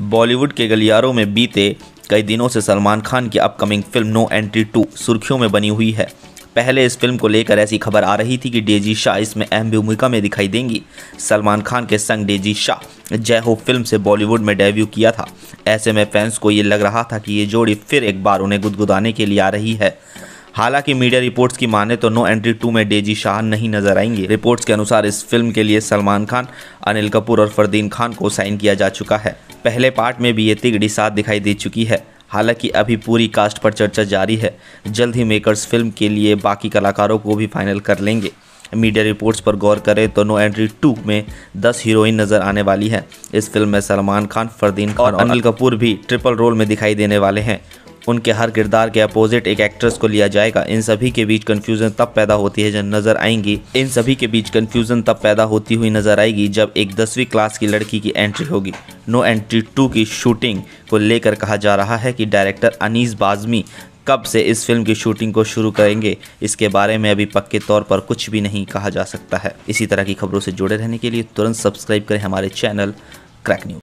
बॉलीवुड के गलियारों में बीते कई दिनों से सलमान खान की अपकमिंग फिल्म नो एंट्री 2 सुर्खियों में बनी हुई है। पहले इस फिल्म को लेकर ऐसी खबर आ रही थी कि डीजी शाह इसमें अहम भूमिका में दिखाई देंगी। सलमान खान के संग डीजी शाह जय हो फिल्म से बॉलीवुड में डेब्यू किया था। ऐसे में फैंस को ये लग रहा था कि ये जोड़ी फिर एक बार उन्हें गुदगुदाने के लिए आ रही है। हालांकि मीडिया रिपोर्ट्स की माने तो नो एंट्री 2 में डीजी शाह नहीं नजर आएंगे। रिपोर्ट्स के अनुसार इस फिल्म के लिए सलमान खान, अनिल कपूर और फरदीन खान को साइन किया जा चुका है। पहले पार्ट में भी ये तिगड़ी साथ दिखाई दे चुकी है। हालांकि अभी पूरी कास्ट पर चर्चा जारी है। जल्द ही मेकर्स फिल्म के लिए बाकी कलाकारों को भी फाइनल कर लेंगे। मीडिया रिपोर्ट्स पर गौर करें तो नो एंट्री 2 में 10 हीरोइन नजर आने वाली हैं। इस फिल्म में सलमान खान, फरदीन खान और अनिल कपूर भी ट्रिपल रोल में दिखाई देने वाले हैं। उनके हर किरदार के अपोजिट एक एक्ट्रेस को लिया जाएगा। इन सभी के बीच कंफ्यूजन तब पैदा होती है जब नजर आएंगी जब एक 10वीं क्लास की लड़की की एंट्री होगी। नो एंट्री 2 की शूटिंग को लेकर कहा जा रहा है कि डायरेक्टर अनीस बाजमी कब से इस फिल्म की शूटिंग को शुरू करेंगे, इसके बारे में अभी पक्के तौर पर कुछ भी नहीं कहा जा सकता है। इसी तरह की खबरों से जुड़े रहने के लिए तुरंत सब्सक्राइब करें हमारे चैनल क्रैक न्यूज।